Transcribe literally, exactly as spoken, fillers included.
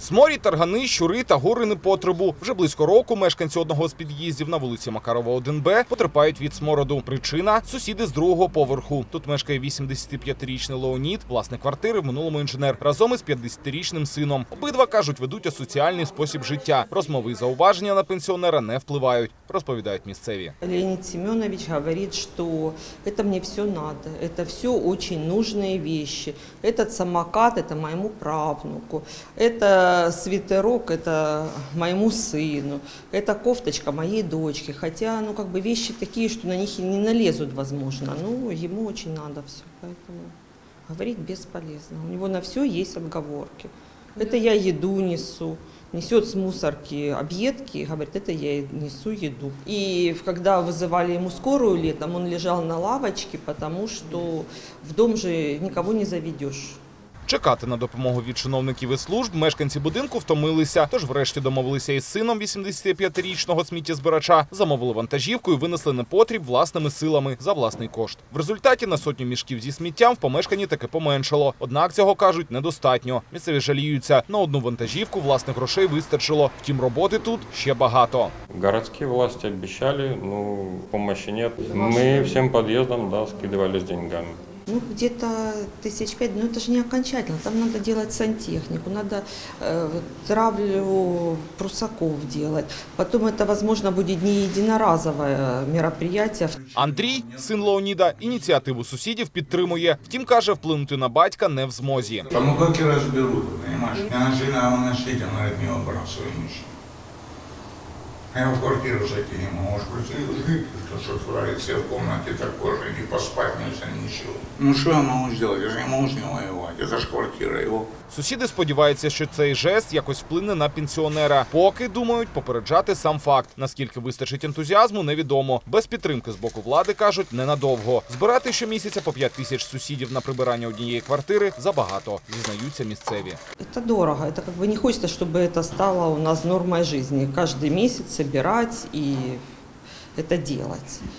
Сморі, таргани, щури та гори непотребу. Вже близько року мешканці одного з під'їздів на вулиці Макарова, один Б потерпають від смороду. Причина – сусіди з другого поверху. Тут мешкає вісімдесятип'ятирічний Леонід, власник квартири, в минулому інженер, разом із п'ятдесятирічним сином. Обидва, кажуть, ведуть асоціальний спосіб життя. Розмови і зауваження на пенсіонера не впливають, розповідають місцеві. Леонід Семенович говорить, що це мені все треба, це все дуже потрібні речі. Цей самокат – це моєму правнуку, це свитерок – это моему сыну, это кофточка моей дочке. Хотя, ну, как бы вещи такие, что на них и не налезут, возможно. Ну, ему очень надо все, поэтому говорить бесполезно. У него на все есть отговорки. Это я еду несу. Несет с мусорки объедки, говорит, это я несу еду. И когда вызывали ему скорую летом, он лежал на лавочке, потому что в дом же никого не заведешь. Чекати на допомогу від чиновників і служб мешканці будинку втомилися, тож врешті домовилися із сином вісімдесятип'ятирічного сміттєзбирача, замовили вантажівку і винесли непотріб власними силами за власний кошт. В результаті на сотню мішків зі сміттям в помешканні таки поменшало. Однак цього, кажуть, недостатньо. Місцеві жаліються, на одну вантажівку власних грошей вистачило. Втім, роботи тут ще багато. Городські власті обіцяли, ну, помощі нет. Ми всім під'їздам, да, скидували з деньгами. Ну, где-то тысяч пять, но это же не окончательно. Там надо делать сантехнику, надо э, травлю прусаков делать. Потом это, возможно, будет не единоразовое мероприятие. Андрій, син Леоніда, ініціативу сусідів підтримує. Втім, каже, вплинути на батька не в змозі. Тому як і розберуть, розумієш? Моя жена, вона шить, вона від нього брала свою нішу. Я его в квартиру зайти не могу, может быть, жить, что творит, все в комнате такой же, не поспать нельзя, ничего. Ну что я могу сделать, я же не могу с ним воевать, это ж квартира его. Сусіди сподіваються, що цей жест якось вплине на пенсіонера. Поки, думають, попереджати сам факт. Наскільки вистачить ентузіазму, невідомо. Без підтримки з боку влади, кажуть, ненадовго. Збирати щомісяця по п'ять тисяч сусідів на прибирання однієї квартири забагато, зізнаються місцеві. Це дорого, це якби не хочеться, щоб це стало у нас нормою життя. Кожен місяць збирати і це робити.